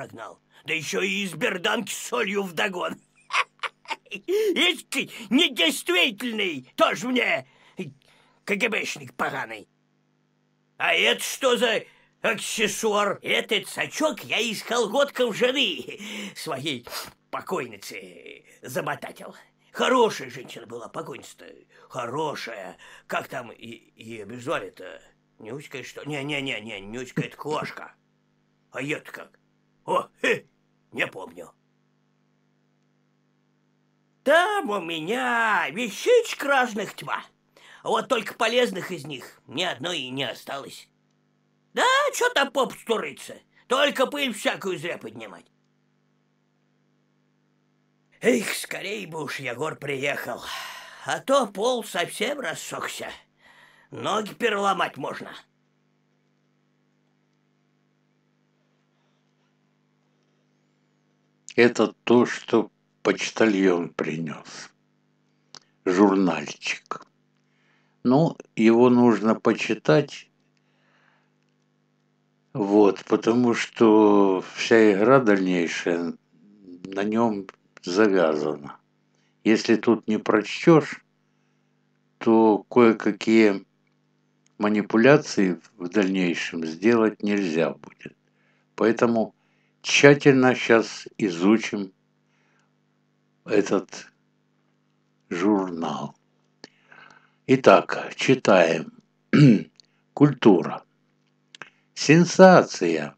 прогнал. Да еще и из берданки с солью вдогон. Ишь ты, недействительный, тоже мне КГБшник поганый. А это что за аксессуар? Этот сачок я из колготков жены своей покойницы замотатил. Хорошая женщина была, покойница-то. Хорошая. Как там ее обезвали-то? Нюська, что? Не-не-не, Нюська это кошка. А я-то как? О, не помню. Там у меня вещичек разных тьма. А вот только полезных из них ни одной и не осталось. Да, что там попусту рыться? Только пыль всякую зря поднимать. Эх, скорее бы уж Егор приехал, а то пол совсем рассохся. Ноги переломать можно. Это то, что почтальон принес. Журнальчик. Ну, его нужно почитать. Вот, потому что вся игра дальнейшая на нем завязано. Если тут не прочтешь, то кое-какие манипуляции в дальнейшем сделать нельзя будет. Поэтому тщательно сейчас изучим этот журнал. Итак, читаем. Культура. Сенсация.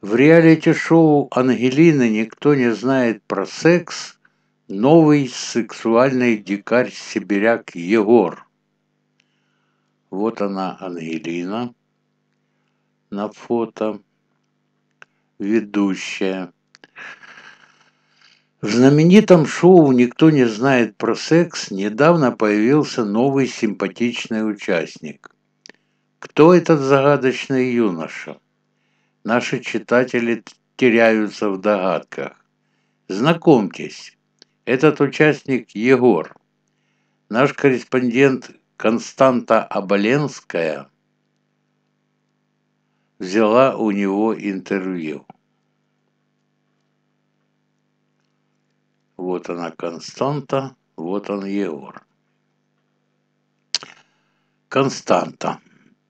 В реалити-шоу Ангелины никто не знает про секс. Новый сексуальный дикарь-сибиряк Егор. Вот она, Ангелина. На фото. Ведущая. В знаменитом шоу «Никто не знает про секс» недавно появился новый симпатичный участник. Кто этот загадочный юноша? Наши читатели теряются в догадках. Знакомьтесь, этот участник Егор. Наш корреспондент Константа Оболенская взяла у него интервью. Вот она, Константа, вот он, Егор. Константа.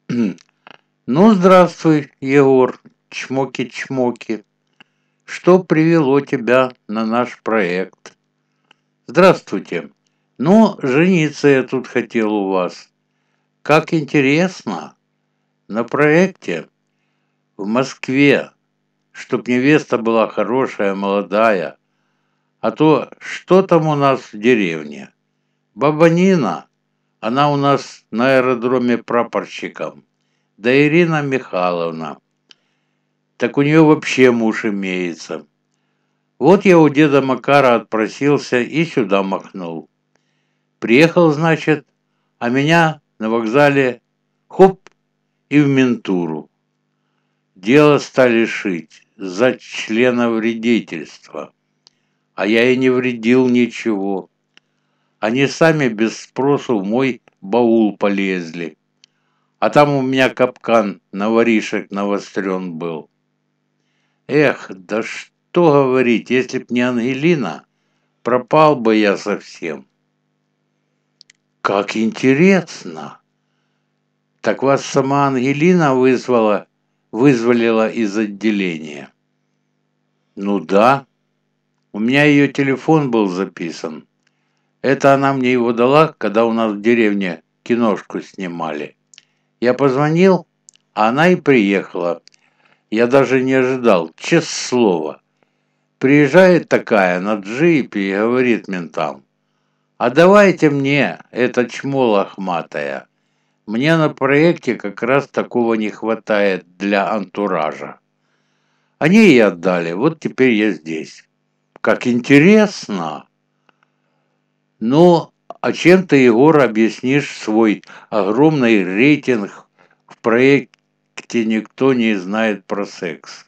Ну, здравствуй, Егор. Чмоки-чмоки, что привело тебя на наш проект? Здравствуйте. Ну, жениться я тут хотел у вас. Как интересно, на проекте в Москве, чтоб невеста была хорошая, молодая, а то что там у нас в деревне? Баба Нина, она у нас на аэродроме прапорщиком, да Ирина Михайловна. Так у нее вообще муж имеется. Вот я у деда Макара отпросился и сюда махнул. Приехал, значит, а меня на вокзале хоп и в ментуру. Дело стали шить за членовредительство. А я и не вредил ничего. Они сами без спросу в мой баул полезли. А там у меня капкан на воришек навострен был. Эх, да что говорить, если б не Ангелина, пропал бы я совсем. Как интересно! Так вас сама Ангелина вызволила из отделения? Ну да, у меня ее телефон был записан. Это она мне его дала, когда у нас в деревне киношку снимали. Я позвонил, а она и приехала. Я даже не ожидал, честное слово. Приезжает такая на джипе и говорит ментам: а давайте мне, это чмо лохматое. Мне на проекте как раз такого не хватает для антуража. Они ей отдали, вот теперь я здесь. Как интересно. Ну, а чем ты, Егор, объяснишь свой огромный рейтинг в проекте «Никто не знает про секс»?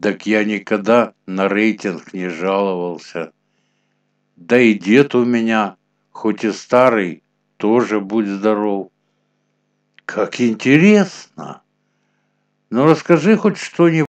Так я никогда на рейтинг не жаловался. Да и дед у меня, хоть и старый, тоже будь здоров. Как интересно! Ну расскажи хоть что-нибудь.